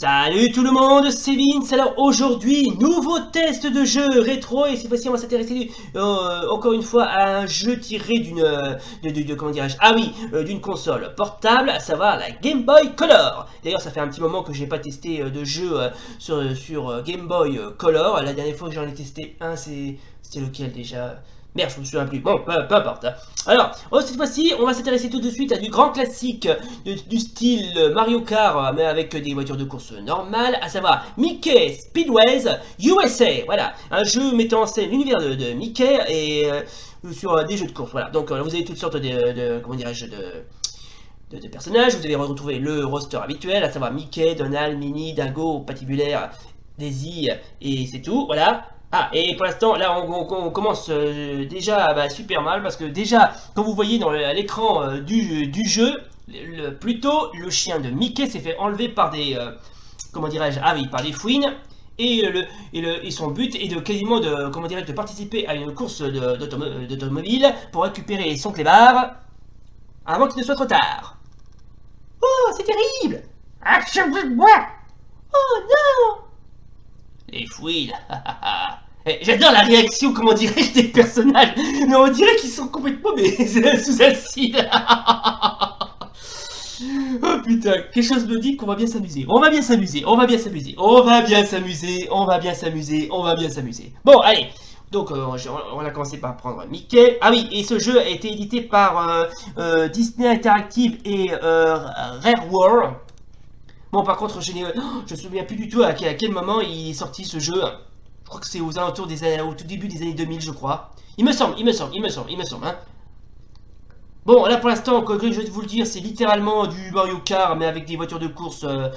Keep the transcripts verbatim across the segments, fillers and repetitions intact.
Salut tout le monde, c'est Vince. Alors aujourd'hui, nouveau test de jeu rétro et cette fois-ci on va s'intéresser euh, encore une fois à un jeu tiré d'une, euh, de, de, de, comment dirais-je, ah oui, euh, d'une console portable, à savoir la Game Boy Color. D'ailleurs ça fait un petit moment que j'ai pas testé euh, de jeu euh, sur, euh, sur euh, Game Boy euh, Color. La dernière fois que j'en ai testé un, c'est c'était lequel déjà ? Merde, je me souviens plus. Bon, peu, peu importe. Alors, cette fois-ci, on va s'intéresser tout de suite à du grand classique de, du style Mario Kart, mais avec des voitures de course normales, à savoir Mickey's Speedway U S A. Voilà, un jeu mettant en scène l'univers de, de Mickey et euh, sur euh, des jeux de course. Voilà, donc euh, vous avez toutes sortes de, de comment dirais-je, de... De, de personnages. Vous allez retrouver le roster habituel, à savoir Mickey, Donald, Minnie, Dingo, Patibulaire, Daisy, et c'est tout. Voilà. Ah, et pour l'instant, là, on, on, on commence euh, déjà bah, super mal, parce que déjà, quand vous voyez dans l'écran euh, du, du jeu, le, le, plutôt, le chien de Mickey s'est fait enlever par des, euh, comment dirais-je, ah oui, par des fouines, et, euh, le, et, le, et son but est de quasiment, de, comment dirais-je, de participer à une course d'automobile pour récupérer son clébard, avant qu'il ne soit trop tard. Oh, c'est terrible! Ah, je veux boire! Oh, non! Les fouilles, j'adore la réaction, comment dirais-je, des personnages. Mais on dirait qu'ils sont complètement mais, sous acide. Oh putain, quelque chose me dit qu'on va bien s'amuser. On va bien s'amuser, on va bien s'amuser, on va bien s'amuser, on va bien s'amuser, on va bien s'amuser. Bon, allez. Donc, euh, on a commencé par prendre Mickey. Ah oui, et ce jeu a été édité par euh, euh, Disney Interactive et euh, Rareware. Bon, par contre, je ne me souviens plus du tout à quel, à quel moment il est sorti ce jeu. Je crois que c'est aux alentours des années, au tout début des années deux mille, je crois. Il me semble, il me semble, il me semble, il me semble. Hein. Bon, là pour l'instant, je vais vous le dire, c'est littéralement du Mario Kart, mais avec des voitures de course euh,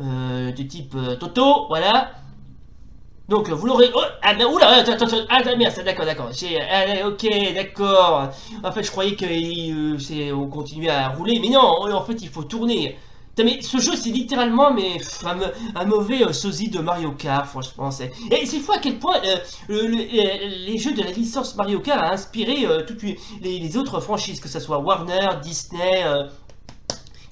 euh, de type euh, Toto, voilà. Donc, vous l'aurez... Oh, ah, mais oula, attends, attends, attends, ah, merde, d'accord, d'accord, j'ai... Ah, ok, d'accord. En fait, je croyais qu'on continuait à rouler, mais non, en fait, il faut tourner. Mais ce jeu c'est littéralement mais, un, un mauvais euh, sosie de Mario Kart, franchement. Et c'est fou à quel point euh, le, le, les jeux de la licence Mario Kart a inspiré euh, toutes les, les autres franchises, que ce soit Warner, Disney, euh...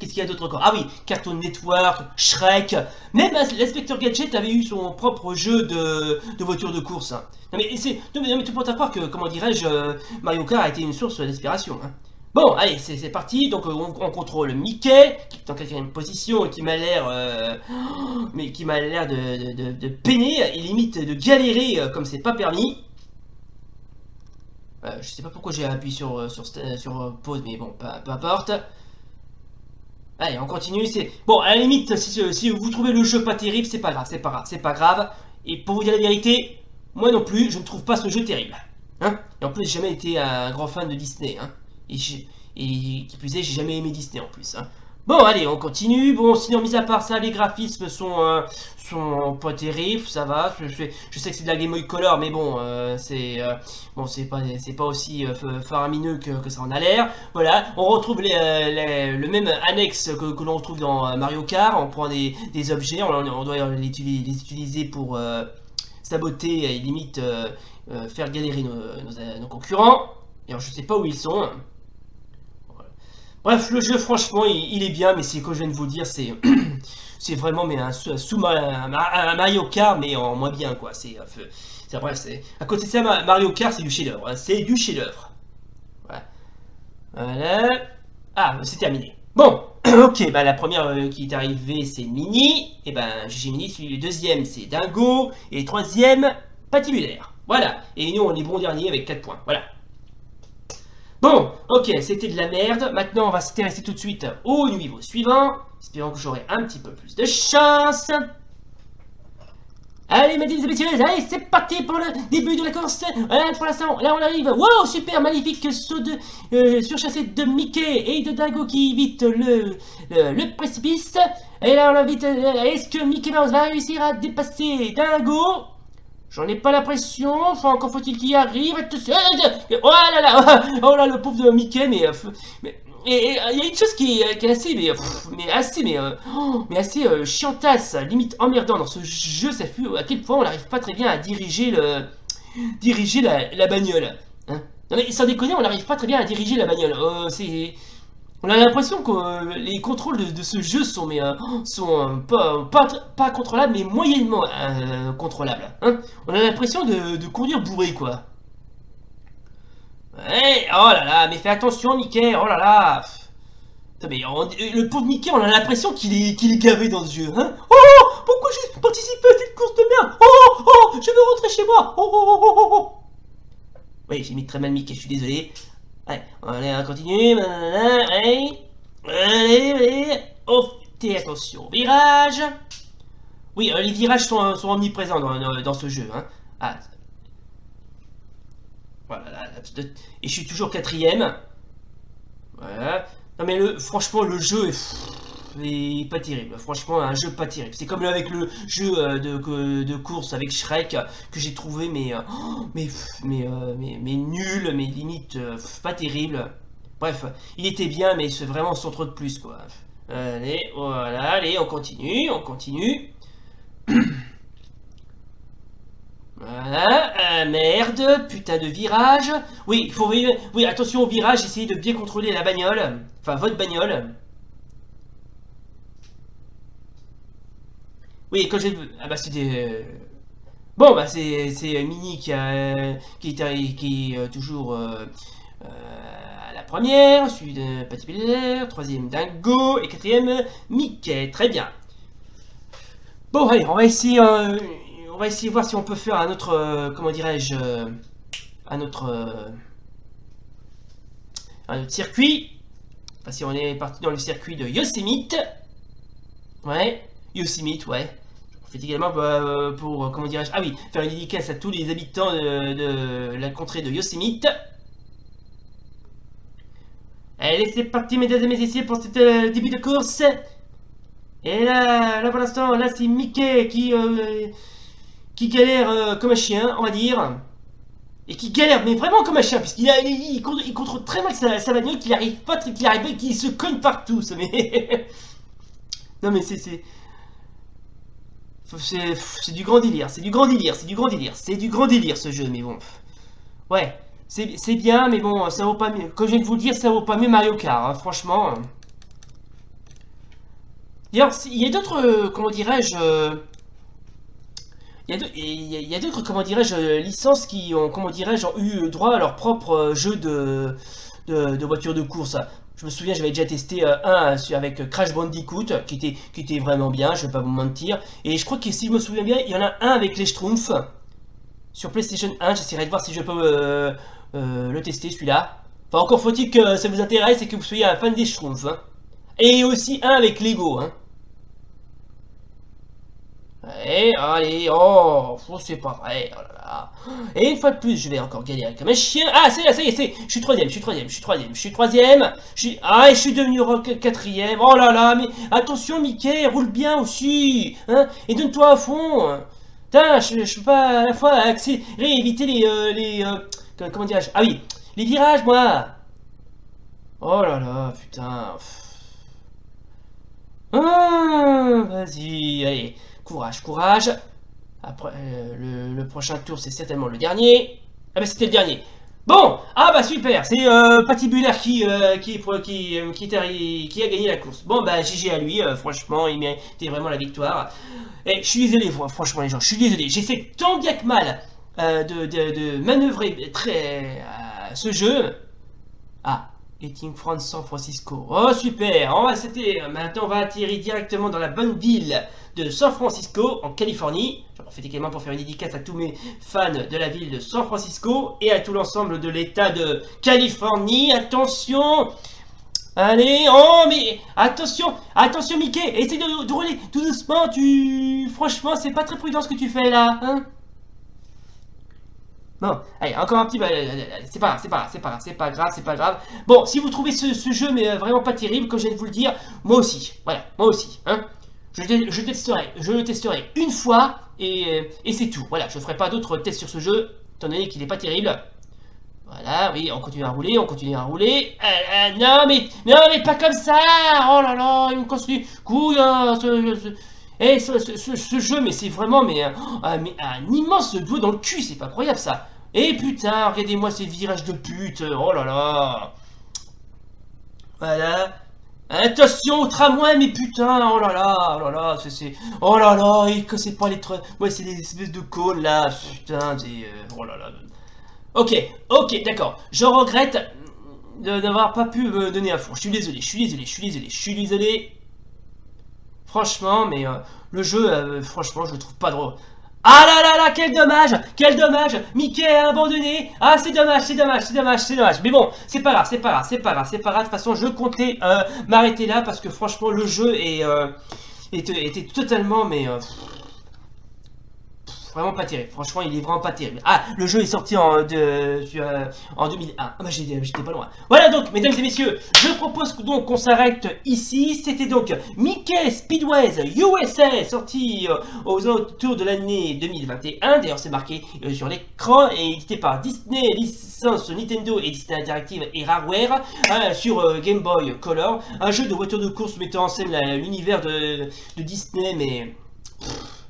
qu'est-ce qu'il y a d'autre encore? Ah oui, Cartoon Network, Shrek, même l'Inspecteur Gadget avait eu son propre jeu de, de voiture de course. Hein. Non, mais c'est tout pour t'avoir que, comment dirais-je, euh, Mario Kart a été une source d'inspiration. Hein. Bon, allez, c'est parti, donc on, on contrôle Mickey, qui est en quatrième position et qui m'a l'air euh, mais qui m'a l'air de, de, de peiner, et limite de galérer euh, comme c'est pas permis. Euh, je sais pas pourquoi j'ai appuyé sur, sur, sur pause, mais bon, peu importe. Allez, on continue, c'est... Bon, à la limite, si, si vous trouvez le jeu pas terrible, c'est pas grave, c'est pas grave, c'est pas grave. Et pour vous dire la vérité, moi non plus, je ne trouve pas ce jeu terrible. Hein, et en plus, j'ai jamais été un grand fan de Disney, hein. Et, et qui plus est, j'ai jamais aimé Disney en plus. Hein. Bon, allez, on continue. Bon, sinon, mis à part ça, les graphismes sont, euh, sont pas terribles, ça va. Je, je, je sais que c'est de la Game Boy Color, mais bon, euh, c'est euh, bon, c'est pas, pas aussi euh, faramineux que, que ça en a l'air. Voilà, on retrouve les, les, le même annexe que, que l'on retrouve dans Mario Kart. On prend des, des objets, on, on doit les utiliser pour euh, saboter et limite euh, euh, faire galérer nos, nos, nos concurrents. Et alors, je sais pas où ils sont. Bref, le jeu, franchement, il, il est bien, mais c'est comme je viens de vous dire, c'est c'est vraiment mais un, un, sous, un, un Mario Kart, mais en moins bien, quoi. C'est bref, c'est... À côté de ça, Mario Kart, c'est du chef-d'œuvre, hein. C'est du chef-d'œuvre. Voilà. Voilà. Ah, c'est terminé. Bon, ok, bah la première euh, qui est arrivée, c'est Minnie. Et ben, G G Minnie, celui le deuxième, c'est Dingo. Et le troisième, Patibulaire. Voilà. Et nous, on est bon dernier avec quatre points. Voilà. Bon, ok, c'était de la merde. Maintenant, on va s'intéresser tout de suite au niveau suivant. Espérons que j'aurai un petit peu plus de chance. Allez, mesdames et messieurs, allez, c'est parti pour le début de la course. Voilà, pour l'instant, là, on arrive. Wow, super, magnifique saut de euh, surchassé de Mickey et de Dingo qui évite le, le, le précipice. Et là, on invite. Est-ce que Mickey Mouse va réussir à dépasser Dingo? J'en ai pas la pression, enfin encore faut-il qu'il arrive. Oh là là, oh là le pauvre de Mickey, mais il y a une chose qui, qui est assez, mais, mais assez, mais, oh, mais assez euh, chiantasse, limite emmerdant dans ce jeu, ça fut à quel point on n'arrive pas très bien à diriger le, diriger la, la bagnole. Hein, non mais sans déconner, on n'arrive pas très bien à diriger la bagnole. Euh, c'est, On a l'impression que euh, les contrôles de, de ce jeu sont, mais, euh, sont euh, pas, pas, pas contrôlables, mais moyennement euh, contrôlables. Hein, on a l'impression de, de conduire bourré, quoi. Ouais, oh là là, mais fais attention, Mickey, oh là là. Mais on, le pauvre Mickey, on a l'impression qu'il est, qu'il est gavé dans ce jeu. Hein, oh, pourquoi j'ai participé à cette course de merde? Oh, oh, je veux rentrer chez moi. Oh, oh, oh, oh, oh. Oui, j'ai mis très mal Mickey, je suis désolé. Allez, allez, on continue, allez, allez, allez, oh, fais attention, virage. Oui, les virages sont, sont omniprésents dans, dans ce jeu, hein. Ah. Voilà, et je suis toujours quatrième. Voilà. Non mais le, franchement, le jeu est, est pas terrible, franchement, un jeu pas terrible. C'est comme avec le jeu de, de course avec Shrek, que j'ai trouvé, mais, mais, mais, mais, mais nul, mais limite, pas terrible. Bref, il était bien, mais c'est vraiment sans trop de plus, quoi. Allez, voilà, allez, on continue, on continue. Voilà, ah, merde, putain de virage. Oui, il faut, oui, attention au virage, essayez de bien contrôler la bagnole, enfin votre bagnole. Oui, quand j'ai... Ah bah c'était... Bon bah c'est Minnie qui a... qui est, qui est toujours euh, euh, à la première, suivi de Petit Belair, troisième Dingo et quatrième Mickey, très bien. Bon allez, on va essayer... Euh... On va essayer de voir si on peut faire un autre, euh, comment dirais-je, euh, un autre, euh, un autre circuit. Enfin, si on est parti dans le circuit de Yosemite, ouais, Yosemite, ouais. On fait également bah, pour, comment dirais-je, ah oui, faire une dédicace à tous les habitants de, de la contrée de Yosemite. Allez, c'est parti, mesdames et messieurs, pour ce euh, début de course. Et là, là pour l'instant, là c'est Mickey qui... Euh, qui galère euh, comme un chien, on va dire, et qui galère, mais vraiment comme un chien, puisqu'il il, il, il, contrôle, il contrôle très mal sa, sa bagnole, qu'il arrive pas, qu'il arrive pas, qu'il se cogne partout, ça, mais... non mais c'est... C'est du grand délire, c'est du grand délire, c'est du grand délire, c'est du grand délire ce jeu, mais bon... Ouais, c'est bien, mais bon, ça vaut pas mieux, comme je viens de vous le dire, ça vaut pas mieux Mario Kart, hein, franchement... D'ailleurs, il y a d'autres, euh, comment dirais-je... Euh... Il y a d'autres, comment dirais-je, licences qui ont, comment dirais-je, eu droit à leur propre jeu de, de, de voiture de course. Je me souviens, j'avais déjà testé un avec Crash Bandicoot, qui était, qui était vraiment bien, je ne vais pas vous mentir. Et je crois que, si je me souviens bien, il y en a un avec les Schtroumpfs. Sur PlayStation un, j'essaierai de voir si je peux euh, euh, le tester, celui-là. Enfin, encore faut-il que ça vous intéresse et que vous soyez un fan des Schtroumpfs. Hein. Et aussi un avec Lego, hein. Allez, allez, oh, c'est pas vrai, oh là là. Et une fois de plus, je vais encore galérer comme un chien. Ah, c'est là, ça y est, c'est. Je suis troisième, je suis troisième, je suis troisième, je suis troisième. Je suis. Ah, et je suis devenu quatrième. Oh là là, mais attention, Mickey, roule bien aussi. Hein, et donne-toi à fond. Putain, je, je peux pas à la fois accélérer, éviter les. Euh, les euh, comment dirais-je? Ah oui, les virages, moi. Oh là là, putain. Ah, vas-y, allez. Courage, courage. Après, euh, le, le prochain tour, c'est certainement le dernier. Ah bah c'était le dernier. Bon, ah bah super, c'est euh, Patibulaire qui, euh, qui, qui, qui, qui a gagné la course. Bon bah G G à lui, euh, franchement, il méritait vraiment la victoire. Et je suis désolé, franchement les gens, je suis désolé. J'essaie tant bien que mal euh, de, de, de manœuvrer très, euh, ce jeu. Ah, Getting France San Francisco. Oh super, on va maintenant on va atterrir directement dans la bonne ville de San Francisco, en Californie. J'en profite également pour faire une dédicace à tous mes fans de la ville de San Francisco et à tout l'ensemble de l'état de Californie. Attention! Allez, oh mais attention, attention Mickey, essaye de, de rouler tout doucement, tu... Franchement, c'est pas très prudent ce que tu fais là, hein? Bon, allez, encore un petit... C'est pas grave, c'est pas grave, c'est pas grave, c'est pas grave, c'est pas grave. Bon, si vous trouvez ce, ce jeu mais vraiment pas terrible, comme je viens de vous le dire, moi aussi, voilà, moi aussi, hein? Je, je testerai, je le testerai une fois et, et c'est tout. Voilà, je ne ferai pas d'autres tests sur ce jeu, étant donné qu'il n'est pas terrible. Voilà, oui, on continue à rouler, on continue à rouler. Euh, euh, non, mais non, mais pas comme ça. Oh là là, il me construit. Couille, hein, ce, ce, eh, ce, ce, ce, ce jeu, mais c'est vraiment mais, euh, mais un immense doigt dans le cul, c'est pas croyable ça. Et putain, regardez-moi ces virages de pute. Oh là là. Voilà. Attention au tramway, mais putain, oh là là, oh là là, c'est... Oh là là, et que c'est pas les trucs... Ouais, c'est des espèces de cols, là, putain, des... Oh là là... Ok, ok, d'accord, je regrette d'avoir pas pu me donner à fond, je suis désolé, je suis désolé, je suis désolé, je suis désolé... Franchement, mais euh, le jeu, euh, franchement, je le trouve pas drôle. Ah là là là, quel dommage, quel dommage, Mickey a abandonné. Ah, c'est dommage, c'est dommage, c'est dommage, c'est dommage. Mais bon, c'est pas grave, c'est pas grave, c'est pas grave, c'est pas grave. De toute façon, je comptais euh, m'arrêter là parce que franchement, le jeu est, euh, était, était totalement, mais... Euh, vraiment pas terrible, franchement il est vraiment pas terrible. Ah, le jeu est sorti en, de, euh, en deux mille un, ah bah j'étais pas loin. Voilà donc mesdames et messieurs, je propose donc qu'on s'arrête ici. C'était donc Mickey's Speedway U S A, sorti euh, aux alentours de l'année deux mille vingt et un. D'ailleurs c'est marqué euh, sur l'écran et édité par Disney, licence Nintendo et Disney Interactive et Rareware, hein, sur euh, Game Boy Color. Un jeu de voiture de course mettant en scène l'univers de, de Disney, mais...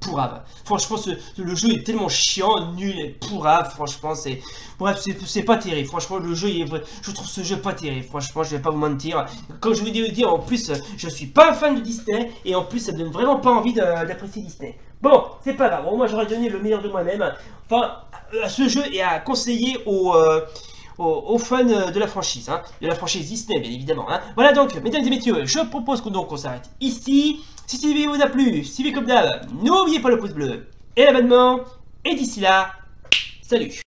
pourrave. Franchement, ce, le jeu est tellement chiant, nul, et pourrave. Franchement, c'est... Bref, c'est pas terrible. Franchement, le jeu, est... je trouve ce jeu pas terrible. Franchement, je vais pas vous mentir. Comme je vous ai dit, en plus, je suis pas un fan de Disney. Et en plus, ça me donne vraiment pas envie d'apprécier Disney. Bon, c'est pas grave. Bon, moi, j'aurais donné le meilleur de moi-même. Enfin, ce jeu est à conseiller aux... Euh... aux fans de la franchise, hein, de la franchise Disney, bien évidemment. Hein. Voilà donc, mesdames et messieurs, je propose qu'on donc on s'arrête ici. Si cette vidéo vous a plu, suivez comme d'hab, n'oubliez pas le pouce bleu et l'abonnement. Et d'ici là, salut.